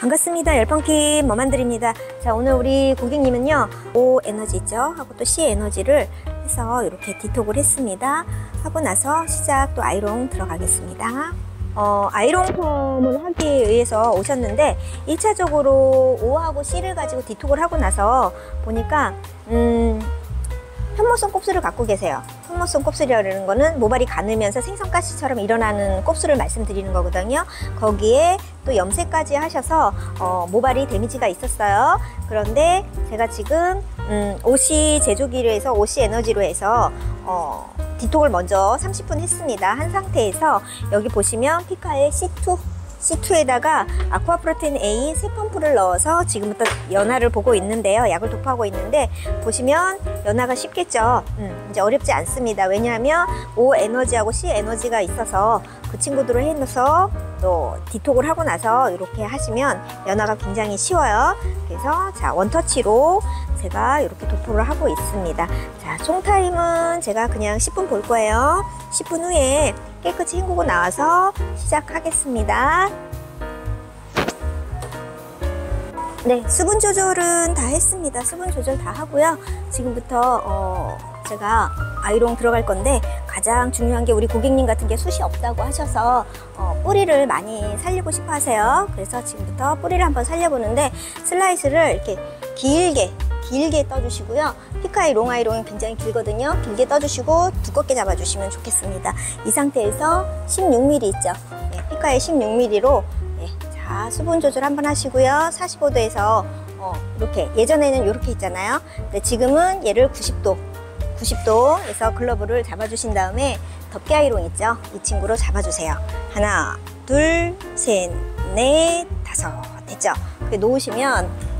반갑습니다. 열펑킴 머만드립니다. 자, 오늘 우리 고객님은요, O 에너지 있죠? 하고 또 C 에너지를 해서 이렇게 디톡을 했습니다. 하고 나서 시작 또 아이롱 들어가겠습니다. 아이롱 폼을 하기 위해서 오셨는데 1차적으로 O하고 C를 가지고 디톡을 하고 나서 보니까 편모성 곱슬을 갖고 계세요. 편모성 곱슬이라는 거는 모발이 가늘면서 생선가시처럼 일어나는 곱슬을 말씀드리는 거거든요. 거기에 또 염색까지 하셔서 모발이 데미지가 있었어요. 그런데 제가 지금 OC 제조기로 해서 OC 에너지로 해서 디톡을 먼저 30분 했습니다. 한 상태에서 여기 보시면 피카의 C2에다가 아쿠아프로틴A 3펌프를 넣어서 지금부터 연화를 보고 있는데요. 약을 도포하고 있는데 보시면 연화가 쉽겠죠. 이제 어렵지 않습니다. 왜냐하면 O 에너지하고 C 에너지가 있어서 그 친구들로 해놓아서 또 디톡을 하고 나서 이렇게 하시면 연화가 굉장히 쉬워요. 그래서 자, 원터치로 제가 이렇게 도포를 하고 있습니다. 자, 총타임은 제가 그냥 10분 볼 거예요. 10분 후에 깨끗이 헹구고 나와서 시작하겠습니다. 네, 수분 조절은 다 했습니다. 수분 조절 다 하고요. 지금부터 제가 아이롱 들어갈 건데 가장 중요한 게 우리 고객님 같은 게 숱이 없다고 하셔서 뿌리를 많이 살리고 싶어 하세요. 그래서 지금부터 뿌리를 한번 살려보는데 슬라이스를 이렇게 길게 떠주시고요. 피카아이롱 아이롱은 굉장히 길거든요. 길게 떠주시고 두껍게 잡아주시면 좋겠습니다. 이 상태에서 16mm 있죠. 네, 피카의 16mm로 네, 자, 수분 조절 한번 하시고요. 45도에서 이렇게 예전에는 이렇게 있잖아요. 근데 지금은 얘를 90도에서 글러브를 잡아주신 다음에 덮개 아이롱 있죠? 이 친구로 잡아주세요. 하나, 둘, 셋, 넷, 다섯 됐죠? 그게 놓으시면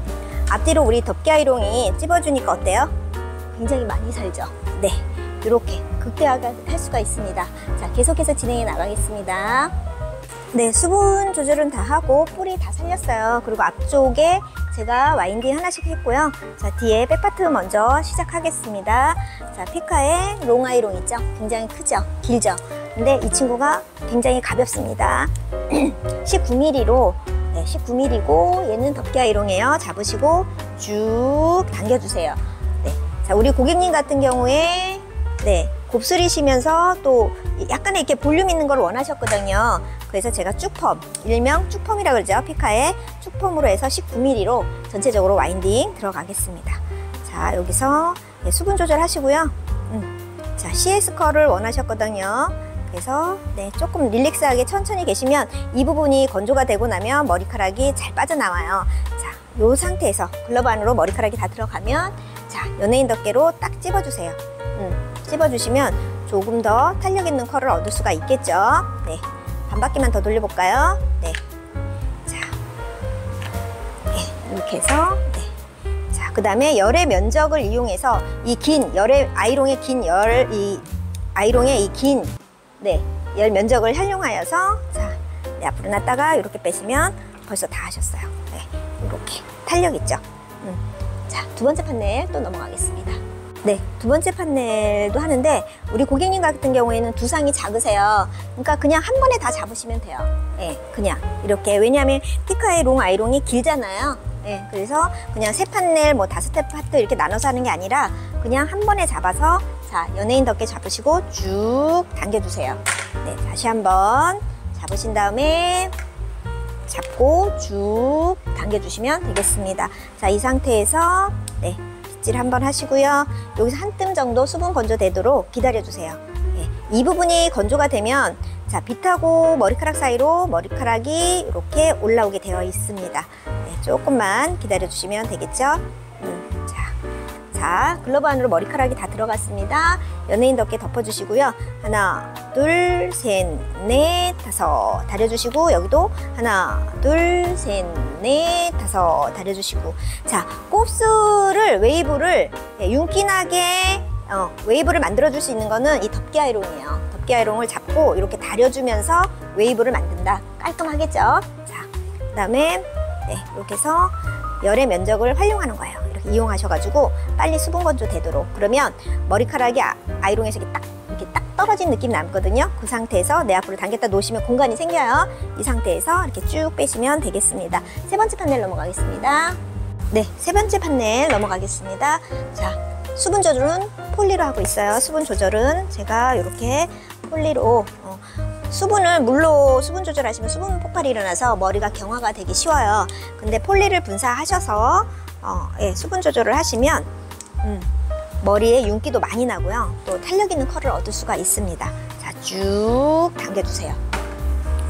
앞뒤로 우리 덮개 아이롱이 찝어주니까 어때요? 굉장히 많이 살죠? 네, 이렇게 극대화할 수가 있습니다. 자, 계속해서 진행해 나가겠습니다. 네, 수분 조절은 다 하고 뿌리 다 살렸어요. 그리고 앞쪽에 제가 와인딩 하나씩 했고요. 자, 뒤에 백파트 먼저 시작하겠습니다. 자, 피카의 롱아이롱 있죠? 굉장히 크죠? 길죠? 근데 이 친구가 굉장히 가볍습니다. 19mm로 네, 19mm고 얘는 덮개아이롱이에요. 잡으시고 쭉 당겨주세요. 네, 자, 우리 고객님 같은 경우에 네, 곱슬이시면서 또 약간의 이렇게 볼륨 있는 걸 원하셨거든요. 그래서 제가 쭉펌, 일명 쭉펌이라고 그러죠. 피카의 쭉펌으로 해서 19mm로 전체적으로 와인딩 들어가겠습니다. 자, 여기서 예, 수분 조절하시고요. 자, CS 컬을 원하셨거든요. 그래서 네, 조금 릴렉스하게 천천히 계시면 이 부분이 건조가 되고 나면 머리카락이 잘 빠져나와요. 자, 요 상태에서 글러브 안으로 머리카락이 다 들어가면 자, 연예인 덮개로 딱 찝어주세요. 찝어주시면 조금 더 탄력 있는 컬을 얻을 수가 있겠죠. 네, 반 바퀴만 더 돌려볼까요? 네, 자, 네, 이렇게 해서 네, 자, 그 다음에 열의 면적을 이용해서 이 긴 열의 아이롱의 긴 열, 이 아이롱의 이 긴 네, 열 면적을 활용하여서 자, 네, 앞으로 놨다가 이렇게 빼시면 벌써 다 하셨어요. 네, 이렇게 탄력 있죠. 자, 두 번째 판넬 또 넘어가겠습니다. 네, 두 번째 판넬도 하는데 우리 고객님 같은 경우에는 두상이 작으세요. 그러니까 그냥 한 번에 다 잡으시면 돼요. 네, 그냥 이렇게. 왜냐하면 피카의 롱 아이롱이 길잖아요. 네, 그래서 그냥 세 판넬 뭐 5대 파트 이렇게 나눠서 하는 게 아니라 그냥 한 번에 잡아서 자, 연예인 덮개 잡으시고 쭉 당겨주세요. 네, 다시 한번 잡으신 다음에 잡고 쭉 당겨주시면 되겠습니다. 자, 이 상태에서 네, 빗질 한번 하시고요. 여기서 한 뜸 정도 수분 건조되도록 기다려주세요. 예, 이 부분이 건조가 되면 자, 빗하고 머리카락 사이로 머리카락이 이렇게 올라오게 되어 있습니다. 예, 조금만 기다려주시면 되겠죠. 자, 글러브 안으로 머리카락이 다 들어갔습니다. 연예인 덮개 덮어주시고요. 하나, 둘, 셋, 넷, 다섯 다려주시고 여기도 하나, 둘, 셋, 넷, 다섯 다려주시고 자, 곱슬을 웨이브를 윤기나게 웨이브를 만들어줄 수 있는 거는 이 덮개 아이롱이에요. 덮개 아이롱을 잡고 이렇게 다려주면서 웨이브를 만든다. 깔끔하겠죠? 자, 그 다음에 네, 이렇게 해서 열의 면적을 활용하는 거예요. 이렇게 이용하셔가지고 빨리 수분 건조 되도록. 그러면 머리카락이 아이롱에서 이렇게 딱 떨어진 느낌 남거든요. 그 상태에서 내 앞으로 당겼다 놓으시면 공간이 생겨요. 이 상태에서 이렇게 쭉 빼시면 되겠습니다. 세 번째 판넬 넘어가겠습니다. 네, 세 번째 판넬 넘어가겠습니다. 자, 수분 조절은 폴리로 하고 있어요. 수분 조절은 제가 이렇게 폴리로 수분을 물로 수분 조절하시면 수분 폭발이 일어나서 머리가 경화가 되기 쉬워요. 근데 폴리를 분사하셔서 수분 조절을 하시면 머리에 윤기도 많이 나고요. 또 탄력 있는 컬을 얻을 수가 있습니다. 자, 쭉 당겨주세요.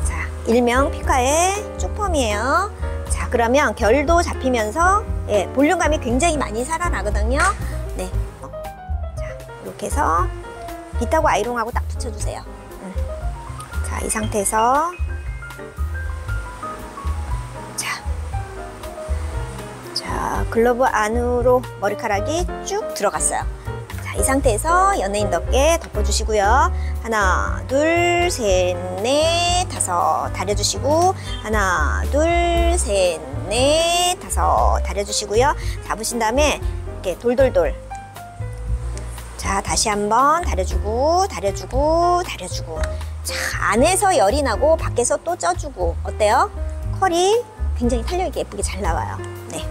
자, 일명 피카의 쭉펌이에요. 자, 그러면 결도 잡히면서 볼륨감이 굉장히 많이 살아나거든요. 네, 자, 이렇게 해서 빗하고 아이롱하고 딱 붙여주세요. 자, 이 상태에서 자, 글러브 안으로 머리카락이 쭉 들어갔어요. 자, 이 상태에서 연예인 덮개 덮어주시고요. 하나, 둘, 셋, 넷, 다섯 다려주시고 하나, 둘, 셋, 넷, 다섯 다려주시고요. 잡으신 다음에 이렇게 돌돌돌. 자, 다시 한번 다려주고 다려주고 다려주고. 자, 안에서 열이 나고 밖에서 또 쪄주고. 어때요? 컬이 굉장히 탄력있게 예쁘게 잘 나와요. 네,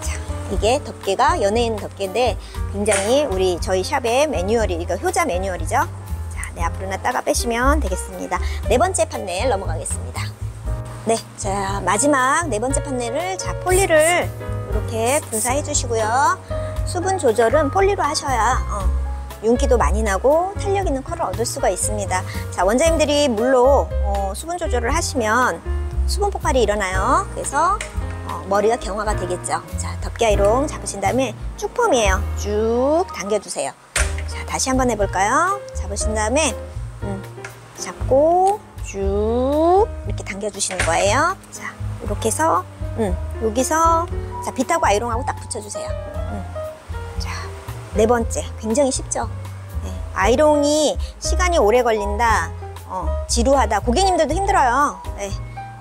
자, 이게 덮개가 연예인 덮개인데 굉장히 우리 저희 샵의 매뉴얼이 이거 효자 매뉴얼이죠. 자, 네, 앞으로 놨다가 빼시면 되겠습니다. 네 번째 판넬 넘어가겠습니다. 네, 자, 마지막 네 번째 판넬을 자, 폴리를 이렇게 분사해 주시고요. 수분 조절은 폴리로 하셔야 윤기도 많이 나고 탄력 있는 컬을 얻을 수가 있습니다. 자, 원장님들이 물로 수분 조절을 하시면 수분 폭발이 일어나요. 그래서 머리가 경화가 되겠죠. 자, 덮개아이롱 잡으신 다음에 쭉 펌이에요. 쭉 당겨주세요. 자, 다시 한번 해볼까요? 잡으신 다음에 잡고 쭉 이렇게 당겨주시는 거예요. 자, 이렇게 해서 여기서 자, 빗하고 아이롱하고 딱 붙여주세요. 네 번째, 굉장히 쉽죠? 네. 아이롱이 시간이 오래 걸린다, 지루하다, 고객님들도 힘들어요. 네.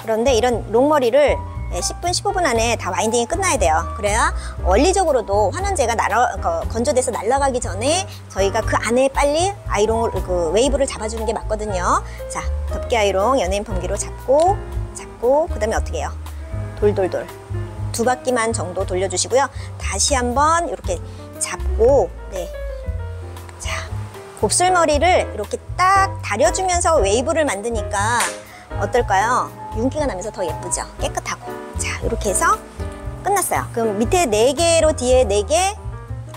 그런데 이런 롱머리를 10분, 15분 안에 다 와인딩이 끝나야 돼요. 그래야 원리적으로도 환원제가 건조돼서 날아가기 전에 저희가 그 안에 빨리 아이롱을, 그 웨이브를 잡아주는 게 맞거든요. 자, 덮개 아이롱 연예인 펌기로 잡고, 잡고, 그 다음에 어떻게 해요? 돌돌돌. 두 바퀴만 정도 돌려주시고요. 다시 한번 이렇게 잡고, 네. 자, 곱슬머리를 이렇게 딱 다려주면서 웨이브를 만드니까 어떨까요? 윤기가 나면서 더 예쁘죠? 깨끗하고. 자, 이렇게 해서 끝났어요. 그럼 밑에 4개로 뒤에 4개,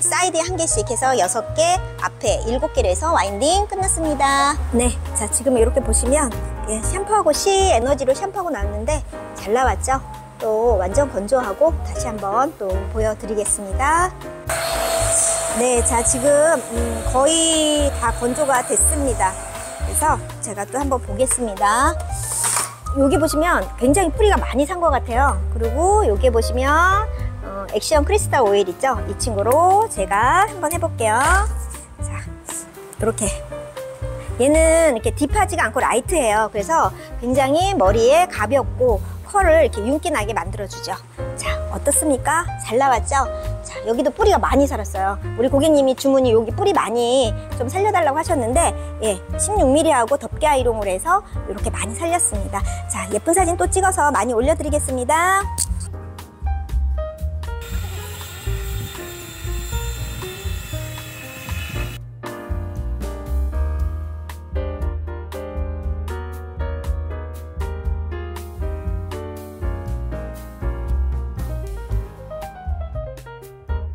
사이드에 1개씩 해서 6개, 앞에 7개로 해서 와인딩 끝났습니다. 네, 자, 지금 이렇게 보시면 예, 샴푸하고 C 에너지로 샴푸하고 나왔는데 잘 나왔죠? 또 완전 건조하고 다시 한번 또 보여드리겠습니다. 네, 자, 지금 거의 다 건조가 됐습니다. 그래서 제가 또 한번 보겠습니다. 여기 보시면 굉장히 뿌리가 많이 산 것 같아요. 그리고 여기 보시면 액션 크리스탈 오일 있죠? 이 친구로 제가 한번 해볼게요. 자, 이렇게 얘는 이렇게 딥하지가 않고 라이트해요. 그래서 굉장히 머리에 가볍고 컬을 이렇게 윤기나게 만들어주죠. 자, 어떻습니까? 잘 나왔죠? 자, 여기도 뿌리가 많이 살았어요. 우리 고객님이 주문이 여기 뿌리 많이 좀 살려달라고 하셨는데 예, 16mm하고 덮개 아이롱으로 해서 이렇게 많이 살렸습니다. 자, 예쁜 사진 또 찍어서 많이 올려드리겠습니다.